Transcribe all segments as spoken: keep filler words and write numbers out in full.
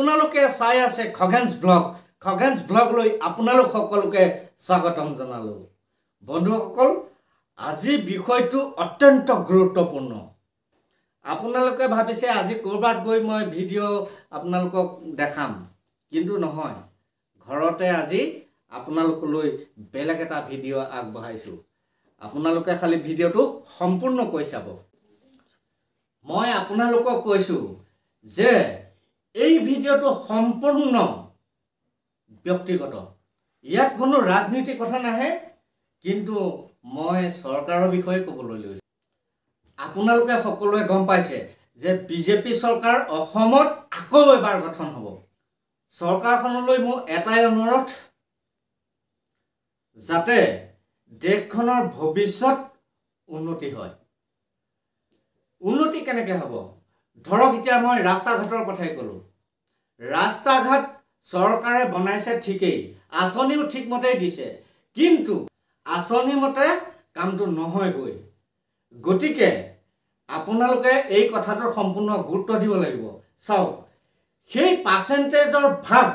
আপোনালোকে চাই আছে খগেনছ ব্লগ খগেনছ ব্লগ লৈ আপোনালোক সকলোকে স্বাগতম জনালো। বন্ধুসকল, আজি বিষয়টো অত্যন্ত গুৰুত্বপূৰ্ণ। আপোনালোকে ভাবিছে আজি কৰবাত গৈ মই ভিডিঅ' আপোনালোকক দেখাম, কিন্তু নহয়, ঘৰতে আজি আপোনালোকলৈ বেলেগ এটা ভিডিঅ' আগবঢ়াইছো। আপোনালোকে খালি ভিডিঅ'টো সম্পূৰ্ণকৈ চাব। মই আপোনালোকক কৈছো যে এই ভিডিঅ'টো সম্পূৰ্ণ ব্যক্তিগত, ইয়াত কোনো ৰাজনীতি কথা নাহে, কিন্তু মই চৰকাৰৰ বিষয়ে ক'বলৈ লৈছো। আপোনালোকে সকলোৱে গম পাইছে যে বিজেপি চৰকাৰ অসমত আকৌ এবাৰ গঠন হ'ব। চৰকাৰখনলৈ মোৰ এটাই অনুৰোধ, যাতে দেশখনৰ ভৱিষ্যত উন্নতি হয়। উন্নতি কেনেকৈ হ'ব? ধৰক এতিয়া মই ৰাস্তা ঘাটৰ কথাই ক'লোঁ। ৰাস্তা ঘাট চৰকাৰে বনাইছে ঠিকেই, আঁচনিও ঠিকমতেই দিছে, কিন্তু আঁচনিমতে কামটো নহয়গৈ। গতিকে আপোনালোকে এই কথাটোৰ সম্পূৰ্ণ গুৰুত্ব দিব লাগিব। চাওক, সেই পাৰ্চেণ্টেজৰ ভাগ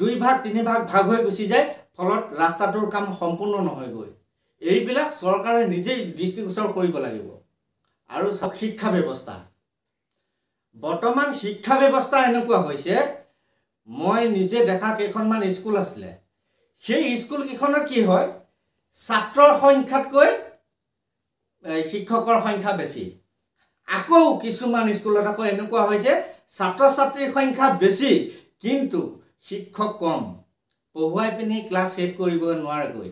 দুই ভাগ তিনি ভাগ ভাগ হৈ গুচি যায়, ফলত ৰাস্তাটোৰ কাম সম্পূৰ্ণ নহয়গৈ। এইবিলাক চৰকাৰে নিজেই দৃষ্টিগোচৰ কৰিব লাগিব। আৰু চাওক, শিক্ষা ব্যৱস্থা, বৰ্তমান শিক্ষা ব্যৱস্থা এনেকুৱা হৈছে, মই নিজে দেখা কেইখনমান স্কুল আছিলে, সেই স্কুলকেইখনত কি হয়, ছাত্ৰৰ সংখ্যাতকৈ শিক্ষকৰ সংখ্যা বেছি। আকৌ কিছুমান স্কুলত আকৌ এনেকুৱা হৈছে, ছাত্ৰ ছাত্ৰীৰ সংখ্যা বেছি কিন্তু শিক্ষক কম, পঢ়ুৱাই পিনি ক্লাছ শেষ কৰিব নোৱাৰেগৈ।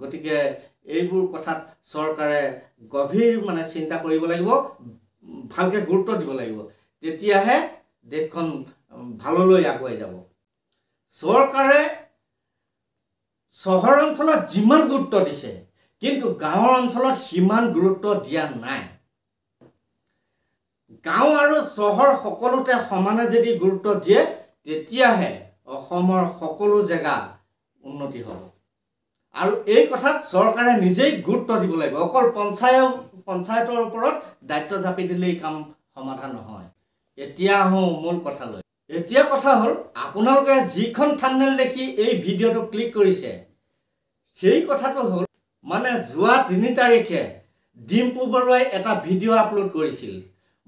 গতিকে এইবোৰ কথাত চৰকাৰে গভীৰ মানে চিন্তা কৰিব লাগিব, ভালকৈ গুৰুত্ব দিব লাগিব, তেতিয়াহে দেশখন ভাললৈ আগুৱাই যাব। চৰকাৰে চহৰ অঞ্চলত যিমান গুৰুত্ব দিছে, কিন্তু গাঁৱৰ অঞ্চলত সিমান গুৰুত্ব দিয়া নাই। গাঁও আৰু চহৰ সকলোতে সমানে যদি গুৰুত্ব দিয়ে, তেতিয়াহে অসমৰ সকলো জেগা উন্নতি হ'ব। আৰু এই কথাত চৰকাৰে নিজেই গুৰুত্ব দিব লাগিব। অকল পঞ্চায়ত পঞ্চায়তৰ ওপৰত দায়িত্ব জাপি দিলেই কাম সমাধান নহয়। এতিয়া আহোঁ মূল কথালৈ। এতিয়া কথা হ'ল, আপোনালোকে যিখন থাম্বনেইল দেখি এই ভিডিঅ'টো ক্লিক কৰিছে, সেই কথাটো হ'ল মানে যোৱা তিনি তাৰিখে ডিম্পু বৰুৱাই এটা ভিডিঅ' আপলোড কৰিছিল।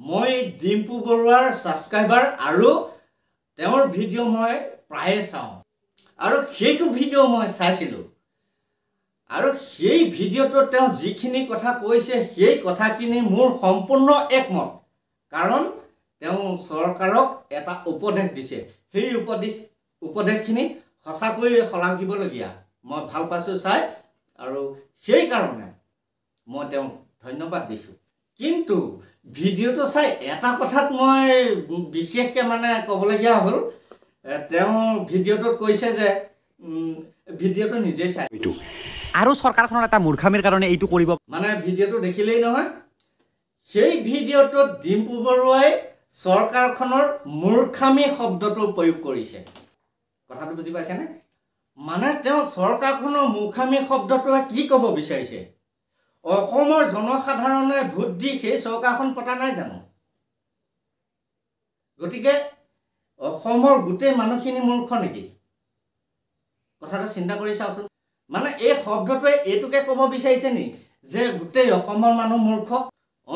মই ডিম্পু বৰুৱাৰ ছাবস্ক্ৰাইবাৰ আৰু তেওঁৰ ভিডিঅ' মই প্ৰায়ে চাওঁ, আৰু সেইটো ভিডিঅ' মই চাইছিলোঁ। আৰু সেই ভিডিঅ'টোত তেওঁ যিখিনি কথা কৈছে, সেই কথাখিনি মোৰ সম্পূৰ্ণ একমত। কাৰণ তেওঁ চৰকাৰক এটা উপদেশ দিছে, সেই উপদেশ উপদেশখিনি সঁচাকৈ শলাগ দিবলগীয়া। মই ভাল পাইছোঁ চাই, আৰু সেইকাৰণে মই তেওঁক ধন্যবাদ দিছোঁ। কিন্তু ভিডিঅ'টো চাই এটা কথাত মই বিশেষকৈ মানে ক'বলগীয়া হ'ল, তেওঁ ভিডিঅ'টোত কৈছে যে ভিডিঅ'টো নিজেই চাই, আৰু চৰকাৰখনৰ এটা মূৰ্খামিৰ কাৰণে এইটো কৰিব মানে ভিডিঅ'টো দেখিলেই নহয়। সেই ভিডিঅ'টোত ডিম্পু বৰুৱাই চৰকাৰখনৰ মূৰ্খামি শব্দটো প্ৰয়োগ কৰিছে। কথাটো বুজি পাইছেনে? মানে তেওঁ চৰকাৰখনৰ মূৰ্খামি শব্দটোৱে কি ক'ব বিচাৰিছে? অসমৰ জনসাধাৰণে ভোট দি সেই চৰকাৰখন পতা নাই জানো? গতিকে অসমৰ গোটেই মানুহখিনি মূৰ্খ নেকি? কথাটো চিন্তা কৰি চাওকচোন। মানে এই শব্দটোৱে এইটোকে ক'ব বিচাৰিছে নি যে গোটেই অসমৰ মানুহ মূৰ্খ?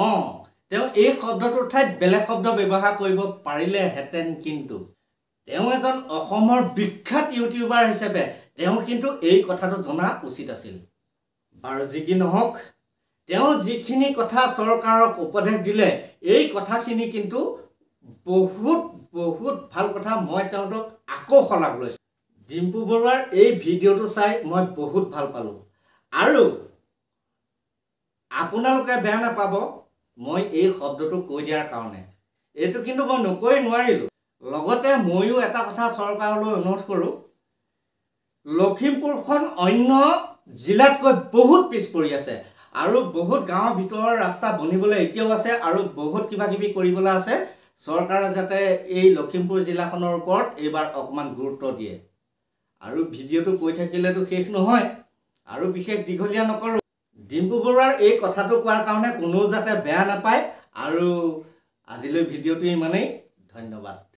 অঁ, তেওঁ এই শব্দটোৰ ঠাইত বেলেগ শব্দ ব্যৱহাৰ কৰিব পাৰিলেহেঁতেন। কিন্তু তেওঁ এজন অসমৰ বিখ্যাত ইউটিউবাৰ হিচাপে তেওঁ কিন্তু এই কথাটো জনা উচিত আছিল। বাৰু যি কি নহওক, তেওঁ যিখিনি কথা চৰকাৰক উপদেশ দিলে, এই কথাখিনি কিন্তু বহুত বহুত ভাল কথা। মই তেওঁক আকৌ শলাগ লৈছোঁ। ডিম্পু বৰুৱাৰ এই ভিডিঅ'টো চাই মই বহুত ভাল পালোঁ। আৰু আপোনালোকে বেয়া নাপাব মই এই শব্দটো কৈ দিয়াৰ কাৰণে, এইটো কিন্তু মই নকৈ নোৱাৰিলোঁ। লগতে ময়ো এটা কথা চৰকাৰলৈ অনুৰোধ কৰোঁ, লখিমপুৰখন অন্য জিলাতকৈ বহুত পিছ পৰি আছে, আৰু বহুত গাঁৱৰ ভিতৰৰ ৰাস্তা বনিবলৈ এতিয়াও আছে, আৰু বহুত কিবা কিবি কৰিবলৈ আছে। চৰকাৰে যাতে এই লখিমপুৰ জিলাখনৰ ওপৰত এইবাৰ অকণমান গুৰুত্ব দিয়ে। আৰু ভিডিঅ'টো কৈ থাকিলেতো শেষ নহয়, আৰু বিশেষ দীঘলীয়া নকৰোঁ। ডিম্পু বৰুৱাৰ এই কথাটো কোৱাৰ কাৰণে কোনেও যাতে বেয়া নাপায়। আৰু আজিলৈ ভিডিঅ'টো ইমানেই, ধন্যবাদ।